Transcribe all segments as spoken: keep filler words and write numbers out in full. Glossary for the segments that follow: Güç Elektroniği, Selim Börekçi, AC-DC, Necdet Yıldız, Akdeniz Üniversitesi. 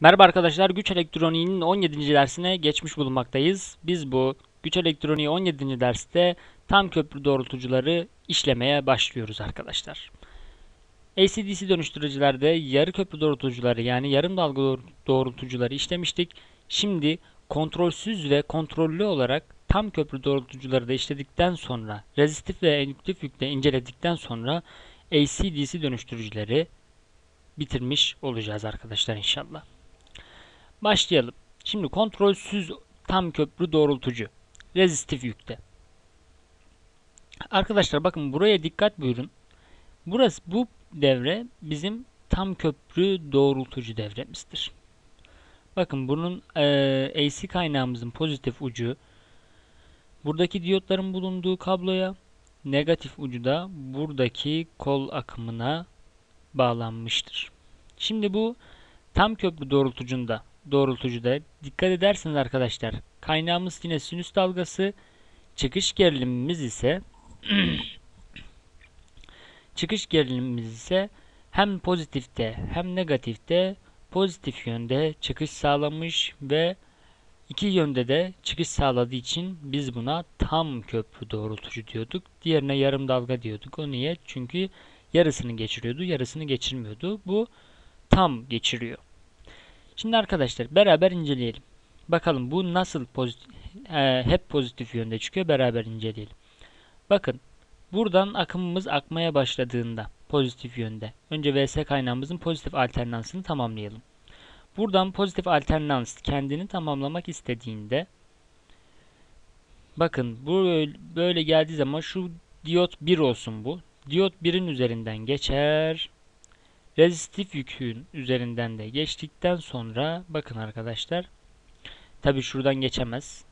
Merhaba arkadaşlar, Güç Elektroniği'nin on yedinci dersine geçmiş bulunmaktayız. Biz bu Güç Elektroniği on yedinci derste tam köprü doğrultucuları işlemeye başlıyoruz arkadaşlar. A C D C dönüştürücülerde yarı köprü doğrultucuları yani yarım dalga doğrultucuları işlemiştik. Şimdi kontrolsüz ve kontrollü olarak tam köprü doğrultucuları da işledikten sonra, rezistif ve indüktif yükle inceledikten sonra A C D C dönüştürücüleri bitirmiş olacağız arkadaşlar inşallah. Başlayalım. Şimdi kontrolsüz tam köprü doğrultucu. Rezistif yükte. Arkadaşlar bakın buraya dikkat buyurun. Burası bu devre bizim tam köprü doğrultucu devremizdir. Bakın bunun e, A C kaynağımızın pozitif ucu buradaki diyotların bulunduğu kabloya, negatif ucu da buradaki kol akımına bağlanmıştır. Şimdi bu tam köprü doğrultucunda doğrultucuda dikkat ederseniz arkadaşlar kaynağımız yine sinüs dalgası, çıkış gerilimimiz ise çıkış gerilimimiz ise hem pozitifte hem negatifte pozitif yönde çıkış sağlamış ve iki yönde de çıkış sağladığı için biz buna tam köprü doğrultucu diyorduk. Diğerine yarım dalga diyorduk. O niye? Çünkü yarısını geçiriyordu, yarısını geçirmiyordu. Bu tam geçiriyor. Şimdi arkadaşlar beraber inceleyelim. Bakalım bu nasıl pozitif, e, hep pozitif yönde çıkıyor. Beraber inceleyelim. Bakın buradan akımımız akmaya başladığında pozitif yönde. Önce V S kaynağımızın pozitif alternansını tamamlayalım. Buradan pozitif alternans kendini tamamlamak istediğinde bakın bu böyle geldiği zaman şu diyot bir olsun bu. Diyot birin üzerinden geçer. Rezistif yükün üzerinden de geçtikten sonra bakın arkadaşlar tabi şuradan geçemez.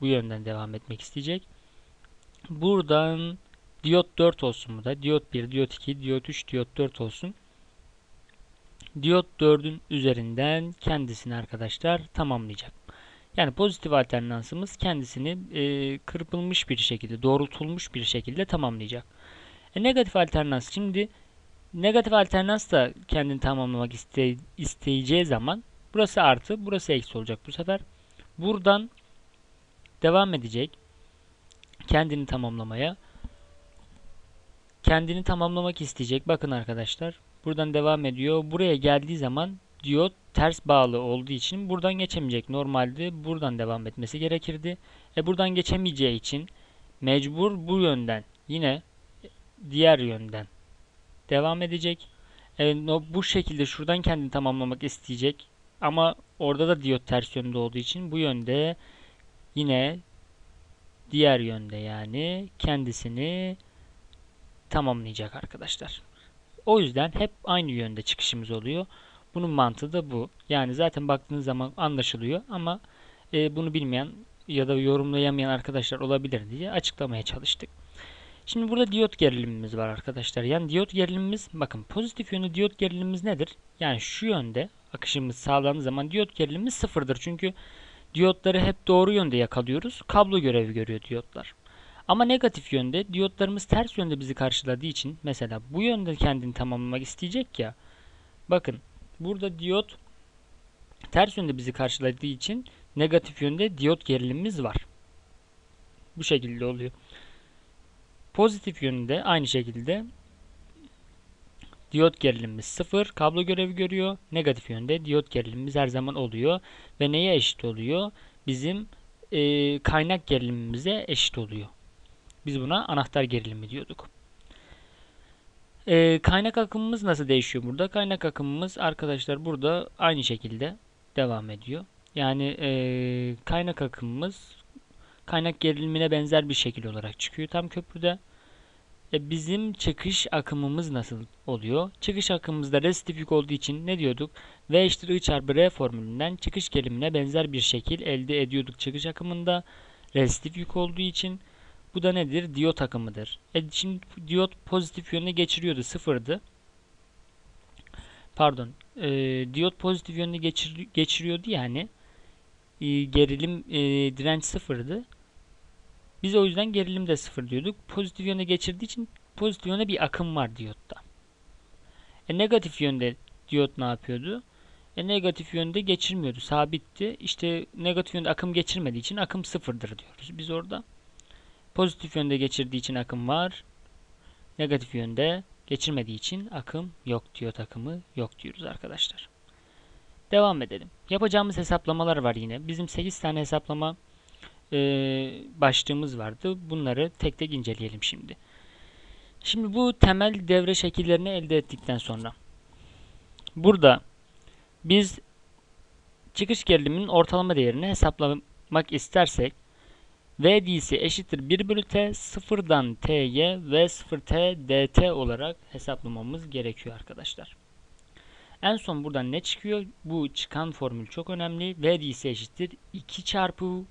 Bu yönden devam etmek isteyecek. Buradan diyot dört olsun bu da. Diyot bir, diyot iki, diyot üç, diyot dört olsun. Diyot dördün üzerinden kendisini arkadaşlar tamamlayacak. Yani pozitif alternansımız kendisini e, kırpılmış bir şekilde, doğrultulmuş bir şekilde tamamlayacak. E, negatif alternans şimdi negatif alternans da kendini tamamlamak iste, isteyeceği zaman burası artı, burası eksi olacak bu sefer. Buradan devam edecek kendini tamamlamaya. Kendini tamamlamak isteyecek. Bakın arkadaşlar. Buradan devam ediyor. Buraya geldiği zaman diyot ters bağlı olduğu için buradan geçemeyecek. Normalde buradan devam etmesi gerekirdi. E buradan geçemeyeceği için mecbur bu yönden yine diğer yönden devam edecek. E, bu şekilde şuradan kendini tamamlamak isteyecek. Ama orada da diyot ters yönde olduğu için bu yönde yine diğer yönde yani kendisini tamamlayacak arkadaşlar. O yüzden hep aynı yönde çıkışımız oluyor. Bunun mantığı da bu. Yani zaten baktığınız zaman anlaşılıyor ama e, bunu bilmeyen ya da yorumlayamayan arkadaşlar olabilir diye açıklamaya çalıştık. Şimdi burada diyot gerilimimiz var arkadaşlar. Yani diyot gerilimimiz bakın pozitif yönlü diyot gerilimimiz nedir? Yani şu yönde akışımız sağlandığı zaman diyot gerilimimiz sıfırdır. Çünkü diyotları hep doğru yönde yakalıyoruz. Kablo görevi görüyor diyotlar. Ama negatif yönde diyotlarımız ters yönde bizi karşıladığı için mesela bu yönde kendini tamamlamak isteyecek ya. Bakın burada diyot ters yönde bizi karşıladığı için negatif yönde diyot gerilimimiz var. Bu şekilde oluyor. Pozitif yönde aynı şekilde diyot gerilimimiz sıfır. Kablo görevi görüyor. Negatif yönde diyot gerilimimiz her zaman oluyor. Ve neye eşit oluyor? Bizim e, kaynak gerilimimize eşit oluyor. Biz buna anahtar gerilimi diyorduk. Ee, kaynak akımımız nasıl değişiyor burada? Kaynak akımımız arkadaşlar burada aynı şekilde devam ediyor. Yani e, kaynak akımımız kaynak gerilimine benzer bir şekil olarak çıkıyor tam köprüde. E, bizim çıkış akımımız nasıl oluyor? Çıkış akımımızda rezistif yük olduğu için ne diyorduk? V eşittir I çarpı R formülünden çıkış gerilimine benzer bir şekil elde ediyorduk çıkış akımında. Rezistif yük olduğu için. Bu da nedir? Diyot akımıdır. E şimdi diyot pozitif yönüne geçiriyordu. Sıfırdı. Pardon. E, diyot pozitif yönüne geçir, geçiriyordu yani. E, gerilim e, direnç sıfırdı. Biz o yüzden gerilim de sıfır diyorduk. Pozitif yönüne geçirdiği için pozitif yöne bir akım var diyotta. E, negatif yönde diyot ne yapıyordu? E, negatif yönde geçirmiyordu, sabitti. İşte negatif yönde akım geçirmediği için akım sıfırdır diyoruz biz orada. Pozitif yönde geçirdiği için akım var. Negatif yönde geçirmediği için akım yok diyor, takımı yok diyoruz arkadaşlar. Devam edelim. Yapacağımız hesaplamalar var yine. Bizim sekiz tane hesaplama e, başlığımız vardı. Bunları tek tek inceleyelim şimdi. Şimdi bu temel devre şekillerini elde ettikten sonra burada biz çıkış geriliminin ortalama değerini hesaplamak istersek V D C eşittir bir bölü T, sıfırdan T'ye ve sıfır T D T olarak hesaplamamız gerekiyor arkadaşlar. En son buradan ne çıkıyor? Bu çıkan formül çok önemli. V D C eşittir iki çarpı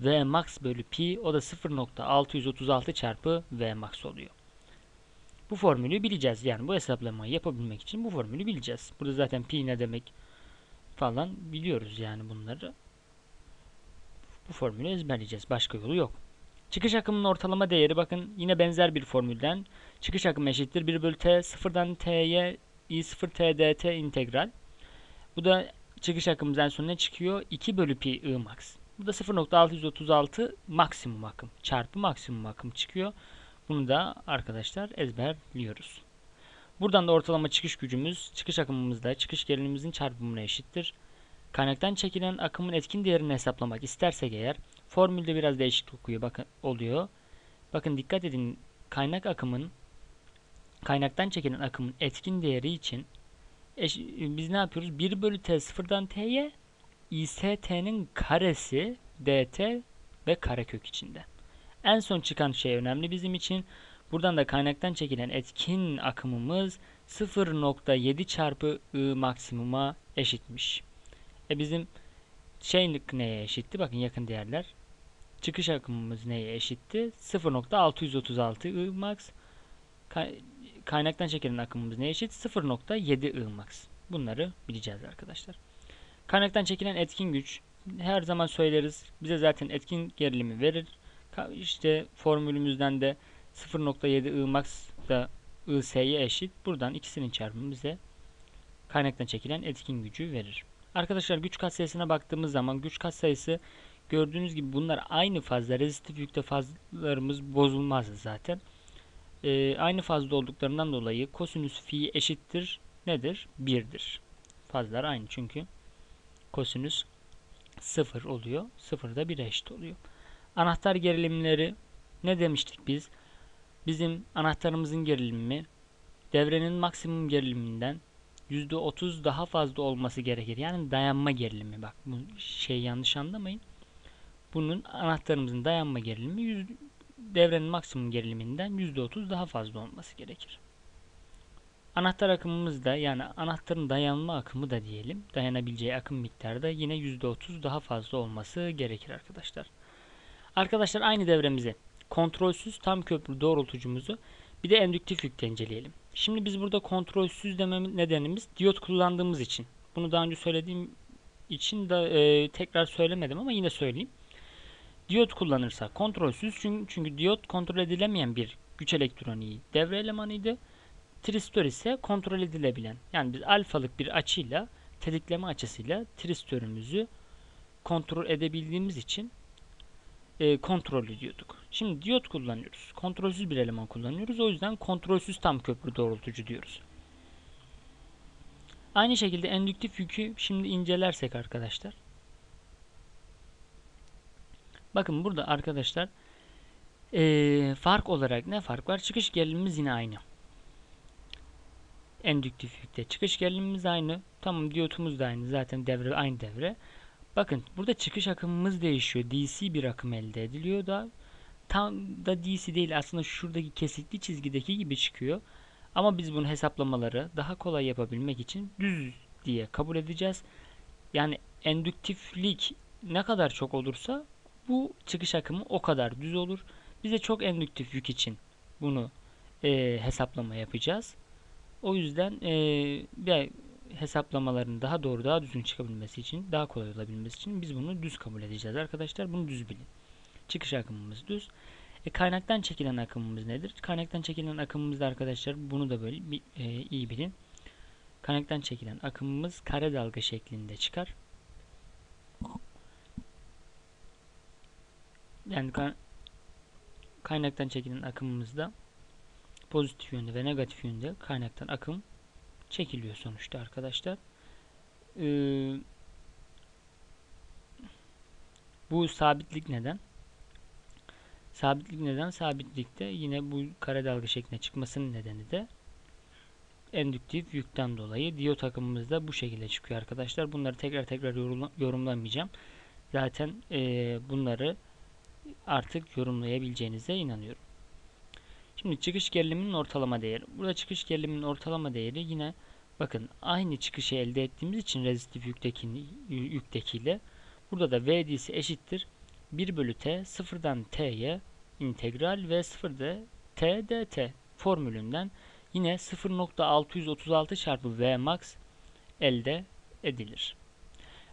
V max bölü pi, o da sıfır nokta altı yüz otuz altı çarpı V max oluyor. Bu formülü bileceğiz. Yani bu hesaplamayı yapabilmek için bu formülü bileceğiz. Burada zaten pi ne demek falan biliyoruz yani bunları. Bu formülü ezberleyeceğiz. Başka yolu yok. Çıkış akımının ortalama değeri, bakın yine benzer bir formülden. Çıkış akımı eşittir bir bölü T, sıfırdan T'ye i sıfır T D T integral. Bu da çıkış akımımızdan sonra ne çıkıyor? iki bölü pi I max. Bu da sıfır nokta altı yüz otuz altı maksimum akım çarpı maksimum akım çıkıyor. Bunu da arkadaşlar ezberliyoruz. Buradan da ortalama çıkış gücümüz, çıkış akımımızda çıkış gerilimimizin çarpımına eşittir. Kaynaktan çekilen akımın etkin değerini hesaplamak istersek eğer, formülde biraz değişiklik bakın, oluyor. Bakın dikkat edin, kaynak akımın, kaynaktan çekilen akımın etkin değeri için eş, biz ne yapıyoruz? bir bölü T sıfırdan T'ye I S T'nin karesi D T ve karekök içinde. En son çıkan şey önemli bizim için. Buradan da kaynaktan çekilen etkin akımımız sıfır nokta yedi çarpı I maksimuma eşitmiş. E bizim şeylik neye eşitti? Bakın yakın değerler. Çıkış akımımız neye eşitti? sıfır nokta altı yüz otuz altı I max. Kaynaktan çekilen akımımız neye eşit? sıfır nokta yedi I max. Bunları bileceğiz arkadaşlar. Kaynaktan çekilen etkin güç. Her zaman söyleriz. Bize zaten etkin gerilimi verir. İşte formülümüzden de sıfır nokta yedi I max da I S'ye eşit. Buradan ikisinin çarpımı bize kaynaktan çekilen etkin gücü verir. Arkadaşlar güç katsayısına baktığımız zaman güç katsayısı gördüğünüz gibi bunlar aynı fazda. Rezitif yükte fazlarımız bozulmaz zaten. Ee, aynı fazda olduklarından dolayı kosinüs fi eşittir nedir? bir'dir. Fazlar aynı çünkü kosinüs sıfır oluyor. sıfır da bir'e eşit oluyor. Anahtar gerilimleri ne demiştik biz? Bizim anahtarımızın gerilimi devrenin maksimum geriliminden yüzde otuz daha fazla olması gerekir. Yani dayanma gerilimi. Bak bu şey yanlış anlamayın. Bunun anahtarımızın dayanma gerilimi yüz, devrenin maksimum geriliminden yüzde otuz daha fazla olması gerekir. Anahtar akımımız da, yani anahtarın dayanma akımı da diyelim, dayanabileceği akım miktarı da yine yüzde otuz daha fazla olması gerekir arkadaşlar. Arkadaşlar aynı devremizi, kontrolsüz tam köprü doğrultucumuzu, bir de endüktif yükte inceleyelim. Şimdi biz burada kontrolsüz dememiz nedenimiz diyot kullandığımız için. Bunu daha önce söylediğim için de e, tekrar söylemedim ama yine söyleyeyim. Diyot kullanırsa kontrolsüz, çünkü, çünkü diyot kontrol edilemeyen bir güç elektroniği devre elemanıydı. Tristör ise kontrol edilebilen. Yani biz alfalık bir açıyla, tetikleme açısıyla tristörümüzü kontrol edebildiğimiz için E, kontrol ediyorduk. Şimdi diyot kullanıyoruz. Kontrolsüz bir eleman kullanıyoruz. O yüzden kontrolsüz tam köprü doğrultucu diyoruz. Aynı şekilde endüktif yükü şimdi incelersek arkadaşlar. Bakın burada arkadaşlar e, fark olarak ne fark var? Çıkış gerilimimiz yine aynı. Endüktif yükte çıkış gerilimimiz aynı. Tamam, diyotumuz da aynı. Zaten devre aynı devre. Bakın burada çıkış akımımız değişiyor. D C bir akım elde ediliyor da tam da D C değil aslında, şuradaki kesikli çizgideki gibi çıkıyor. Ama biz bunu hesaplamaları daha kolay yapabilmek için düz diye kabul edeceğiz. Yani endüktiflik ne kadar çok olursa bu çıkış akımı o kadar düz olur. Bize çok endüktif yük için bunu e, hesaplama yapacağız. O yüzden e, hesaplamaların daha doğru, daha düzgün çıkabilmesi için, daha kolay olabilmesi için biz bunu düz kabul edeceğiz arkadaşlar. Bunu düz bilin. Çıkış akımımız düz. E, kaynaktan çekilen akımımız nedir? Kaynaktan çekilen akımımızda arkadaşlar bunu da böyle e, iyi bilin. Kaynaktan çekilen akımımız kare dalga şeklinde çıkar. Yani kaynaktan çekilen akımımızda pozitif yönde ve negatif yönde kaynaktan akım çekiliyor sonuçta arkadaşlar. Ee, bu sabitlik neden? Sabitlik neden? Sabitlikte yine bu kare dalga şekline çıkmasının nedeni de endüktif yükten dolayı diyot akımımız da bu şekilde çıkıyor arkadaşlar. Bunları tekrar tekrar yorumlamayacağım. Zaten e, bunları artık yorumlayabileceğinize inanıyorum. Şimdi çıkış geriliminin ortalama değeri. Burada çıkış geriliminin ortalama değeri yine bakın aynı çıkışı elde ettiğimiz için rezistif yüktekini, yüktekiyle burada da V D'si eşittir bir bölü T sıfırdan T'ye integral ve sıfırda T dt formülünden yine sıfır nokta altı yüz otuz altı çarpı V max elde edilir.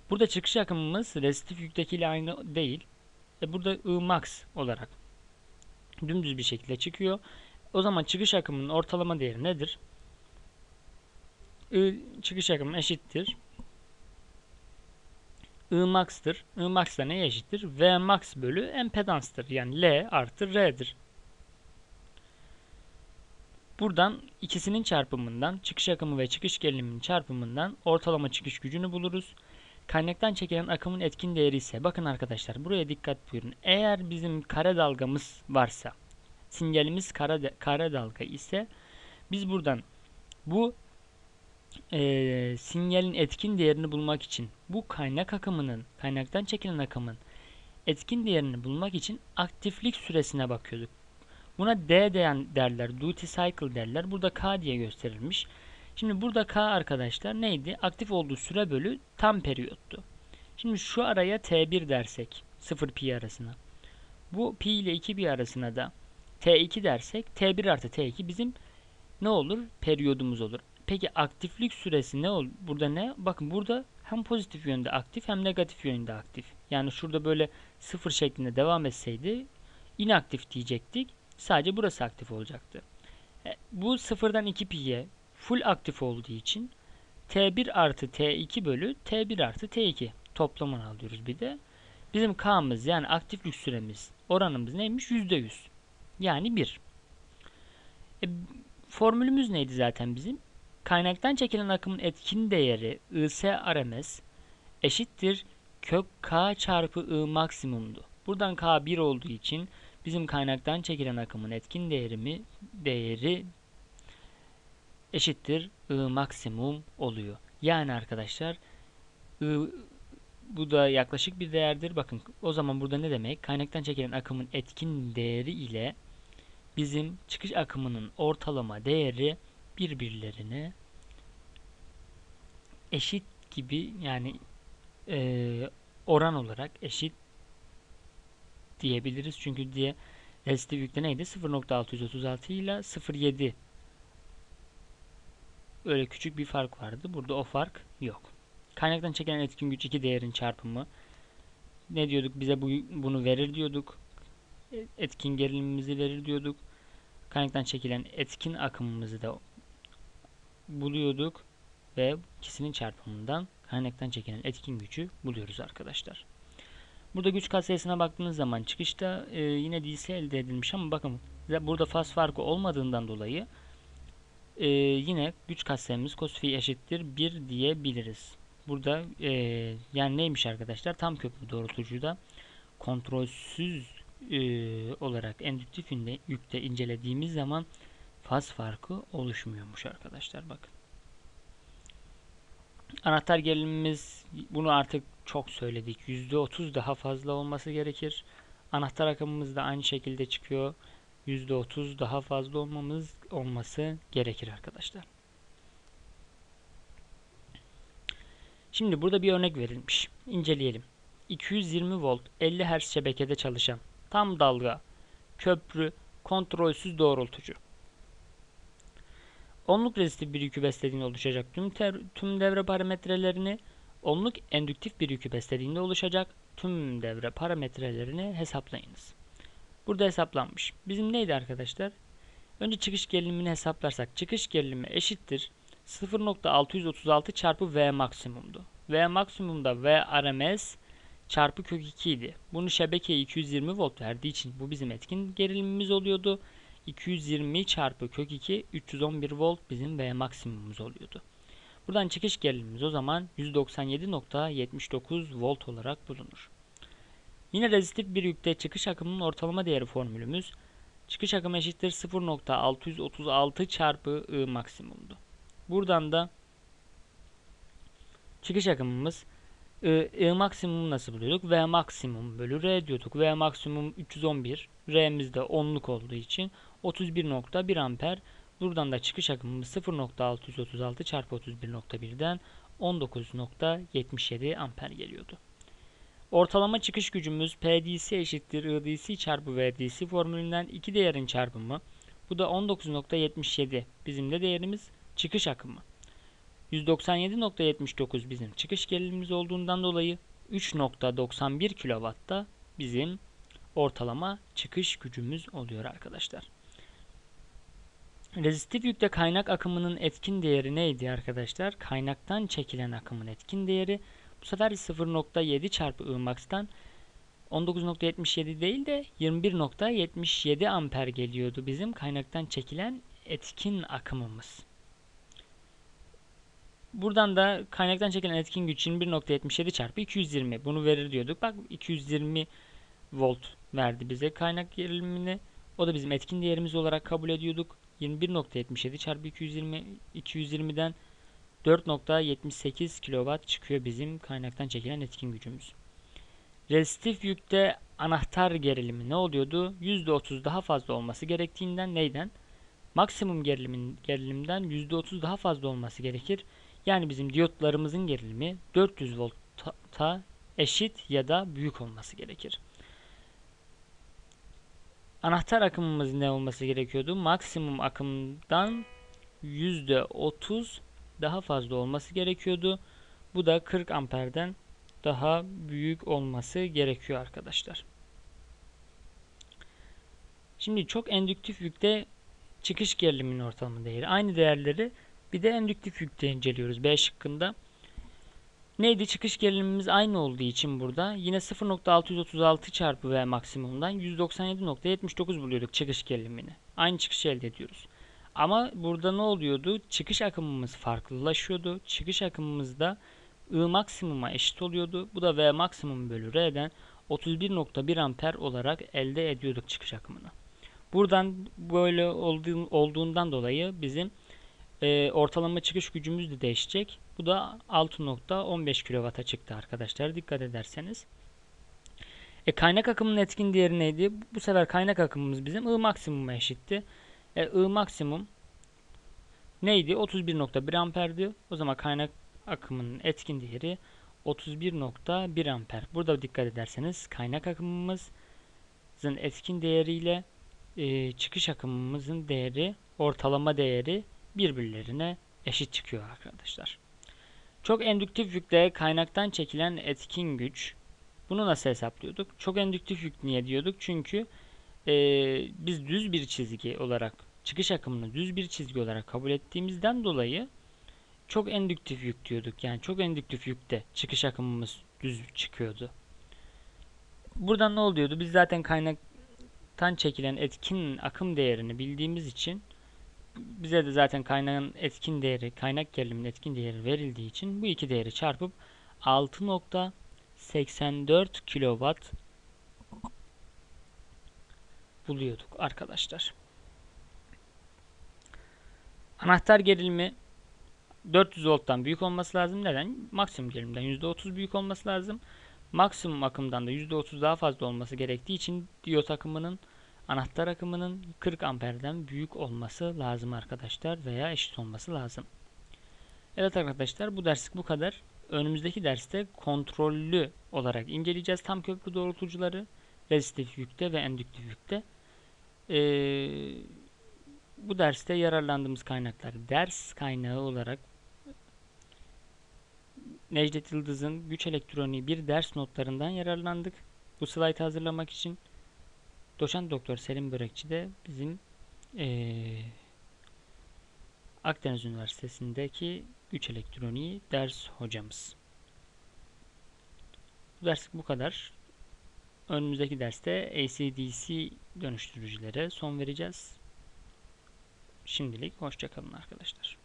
Burada çıkış akımımız rezistif yüktekiyle aynı değil. E burada I max olarak dümdüz bir şekilde çıkıyor. O zaman çıkış akımının ortalama değeri nedir? I çıkış akımı eşittir I max'tır. I max da neye eşittir? V max bölü empedanstır. Yani L artı R'dir. Buradan ikisinin çarpımından, çıkış akımı ve çıkış geriliminin çarpımından ortalama çıkış gücünü buluruz. Kaynaktan çekilen akımın etkin değeri ise, bakın arkadaşlar buraya dikkat buyurun. Eğer bizim kare dalgamız varsa, sinyalimiz kare, kare dalga ise biz buradan bu e, sinyalin etkin değerini bulmak için, bu kaynak akımının, kaynaktan çekilen akımın etkin değerini bulmak için aktiflik süresine bakıyorduk. Buna D derler, duty cycle derler. Burada K diye gösterilmiş. Şimdi burada K arkadaşlar neydi? Aktif olduğu süre bölü tam periyottu. Şimdi şu araya T bir dersek sıfır pi arasına. Bu pi ile iki pi arasına da T iki dersek T bir artı T iki bizim ne olur? Periyodumuz olur. Peki aktiflik süresi ne olur? Burada ne? Bakın burada hem pozitif yönde aktif hem negatif yönde aktif. Yani şurada böyle sıfır şeklinde devam etseydi inaktif diyecektik. Sadece burası aktif olacaktı. Bu sıfırdan iki pi'ye full aktif olduğu için T bir artı T iki bölü T bir artı T iki toplamını alıyoruz bir de. Bizim K'mız yani aktiflik süremiz oranımız neymiş? yüzde yüz. Yani bir. E, formülümüz neydi zaten bizim? Kaynaktan çekilen akımın etkin değeri I S R M S eşittir kök K çarpı I maksimumdu. Buradan K bir olduğu için bizim kaynaktan çekilen akımın etkin değerimi, değeri eşittir I maksimum oluyor. Yani arkadaşlar I, bu da yaklaşık bir değerdir. Bakın o zaman burada ne demek? Kaynaktan çekilen akımın etkin değeri ile bizim çıkış akımının ortalama değeri birbirlerine eşit gibi yani e, oran olarak eşit diyebiliriz. Çünkü diye restif yükte neydi? sıfır nokta altı yüz otuz altı ile sıfır nokta yedi öyle küçük bir fark vardı. Burada o fark yok. Kaynaktan çekilen etkin güç iki değerin çarpımı. Ne diyorduk? Bize bu, bunu verir diyorduk. Etkin gerilimimizi verir diyorduk. Kaynaktan çekilen etkin akımımızı da buluyorduk ve ikisinin çarpımından kaynaktan çekilen etkin gücü buluyoruz arkadaşlar. Burada güç katsayısına baktığınız zaman çıkışta e, yine D C elde edilmiş ama bakın burada faz farkı olmadığından dolayı e, yine güç katsayımız cos phi eşittir bir diyebiliriz. Burada e, yani neymiş arkadaşlar? Tam köprü doğrultucuda kontrolsüz e, olarak endüktif yükte incelediğimiz zaman faz farkı oluşmuyormuş arkadaşlar bakın. Anahtar gerilimimiz bunu artık çok söyledik. yüzde otuz daha fazla olması gerekir. Anahtar akımımız da aynı şekilde çıkıyor. yüzde otuz daha fazla olmamız olması gerekir arkadaşlar. Şimdi burada bir örnek verilmiş. İnceleyelim. iki yüz yirmi volt elli hertz şebekede çalışan tam dalga köprü kontrolsüz doğrultucu. Onluk rezistif bir yükü beslediğinde oluşacak tüm, ter, tüm devre parametrelerini, onluk endüktif bir yükü beslediğinde oluşacak tüm devre parametrelerini hesaplayınız. Burada hesaplanmış. Bizim neydi arkadaşlar? Önce çıkış gerilimini hesaplarsak çıkış gerilimi eşittir sıfır nokta altı yüz otuz altı çarpı V maksimumdu. V maksimumda V R M S çarpı kök iki idi. Bunu şebekeye iki yüz yirmi volt verdiği için bu bizim etkin gerilimimiz oluyordu. iki yüz yirmi çarpı kök iki, üç yüz on bir volt bizim V maksimumumuz oluyordu. Buradan çıkış gerilimimiz o zaman yüz doksan yedi nokta yetmiş dokuz volt olarak bulunur. Yine rezitif bir yükte çıkış akımının ortalama değeri formülümüz çıkış akımı eşittir sıfır nokta altı yüz otuz altı çarpı I maksimumdu. Buradan da çıkış akımımız I, I maksimum nasıl buluyorduk? V maksimum bölü R diyorduk. V maksimum üç yüz on bir, R'miz de onluk olduğu için otuz bir nokta bir amper. Buradan da çıkış akımımız sıfır nokta altı yüz otuz altı çarpı otuz bir nokta bir'den on dokuz nokta yetmiş yedi amper geliyordu. Ortalama çıkış gücümüz P D C eşittir I D C çarpı V D C formülünden iki değerin çarpımı. Bu da on dokuz nokta yetmiş yedi bizim de değerimiz çıkış akımı. yüz doksan yedi nokta yetmiş dokuz bizim çıkış gerilimimiz olduğundan dolayı üç nokta doksan bir kW da bizim ortalama çıkış gücümüz oluyor arkadaşlar. Rezitif yükte kaynak akımının etkin değeri neydi arkadaşlar? Kaynaktan çekilen akımın etkin değeri. Bu sefer sıfır nokta yedi çarpı I max'tan on dokuz nokta yetmiş yedi değil de yirmi bir nokta yetmiş yedi amper geliyordu bizim kaynaktan çekilen etkin akımımız. Buradan da kaynaktan çekilen etkin güç yirmi bir nokta yetmiş yedi çarpı iki yüz yirmi. Bunu verir diyorduk. Bak iki yüz yirmi volt verdi bize kaynak gerilimini. O da bizim etkin değerimiz olarak kabul ediyorduk. yirmi bir nokta yetmiş yedi çarpı iki yüz yirmi, iki yüz yirmi'den dört nokta yetmiş sekiz kW çıkıyor bizim kaynaktan çekilen etkin gücümüz. Rezitif yükte anahtar gerilimi ne oluyordu? yüzde otuz daha fazla olması gerektiğinden neyden? Maksimum gerilimin, gerilimden yüzde otuz daha fazla olması gerekir. Yani bizim diyotlarımızın gerilimi dört yüz volta eşit ya da büyük olması gerekir. Anahtar akımımız ne olması gerekiyordu? Maksimum akımdan yüzde otuz daha fazla olması gerekiyordu. Bu da kırk amperden daha büyük olması gerekiyor arkadaşlar. Şimdi çok endüktif yükte çıkış geriliminin ortalama değeri. Aynı değerleri bir de endüktif yükte inceliyoruz B şıkkında. Neydi? Çıkış gerilimimiz aynı olduğu için burada yine sıfır nokta altı yüz otuz altı çarpı V maksimumdan yüz doksan yedi nokta yetmiş dokuz buluyorduk çıkış gerilimini. Aynı çıkışı elde ediyoruz. Ama burada ne oluyordu? Çıkış akımımız farklılaşıyordu. Çıkış akımımız da I maksimuma eşit oluyordu. Bu da V maksimum bölü R'den otuz bir nokta bir amper olarak elde ediyorduk çıkış akımını. Buradan böyle olduğundan dolayı bizim e, ortalama çıkış gücümüz de değişecek. Bu da altı nokta on beş kW'a çıktı arkadaşlar. Dikkat ederseniz. E, kaynak akımının etkin değeri neydi? Bu sefer kaynak akımımız bizim I maksimuma eşitti. E, I maksimum neydi? otuz bir nokta bir amperdi. O zaman kaynak akımının etkin değeri otuz bir nokta bir amper. Burada dikkat ederseniz kaynak akımımızın etkin değeriyle e, çıkış akımımızın değeri, ortalama değeri birbirlerine eşit çıkıyor arkadaşlar. Çok endüktif yükte kaynaktan çekilen etkin güç. Bunu nasıl hesaplıyorduk? Çok endüktif yük niye diyorduk? Çünkü Ee, biz düz bir çizgi olarak çıkış akımını düz bir çizgi olarak kabul ettiğimizden dolayı çok endüktif yük diyorduk. Yani çok endüktif yükte çıkış akımımız düz çıkıyordu. Buradan ne oluyordu? Biz zaten kaynaktan çekilen etkin akım değerini bildiğimiz için bize de zaten kaynağın etkin değeri, kaynak geriliminin etkin değeri verildiği için bu iki değeri çarpıp altı nokta seksen dört kW buluyorduk arkadaşlar. Anahtar gerilimi dört yüz volttan büyük olması lazım. Neden? Maksimum gerilimden yüzde otuz büyük olması lazım. Maksimum akımdan da yüzde otuz daha fazla olması gerektiği için diyot akımının, anahtar akımının kırk amperden büyük olması lazım arkadaşlar veya eşit olması lazım. Evet arkadaşlar, bu derslik bu kadar. Önümüzdeki derste kontrollü olarak inceleyeceğiz tam köprü doğrultucuları, rezitif yükte ve endüktif yükte. Ee, bu derste yararlandığımız kaynaklar ders kaynağı olarak Necdet Yıldız'ın Güç Elektroniği bir ders notlarından yararlandık. Bu slaytı hazırlamak için doçent doktor Selim Börekçi de bizim ee, Akdeniz Üniversitesi'ndeki Güç Elektroniği ders hocamız. Bu derslik bu kadar. Önümüzdeki derste A C D C dönüştürücülere son vereceğiz. Şimdilik hoşça kalın arkadaşlar.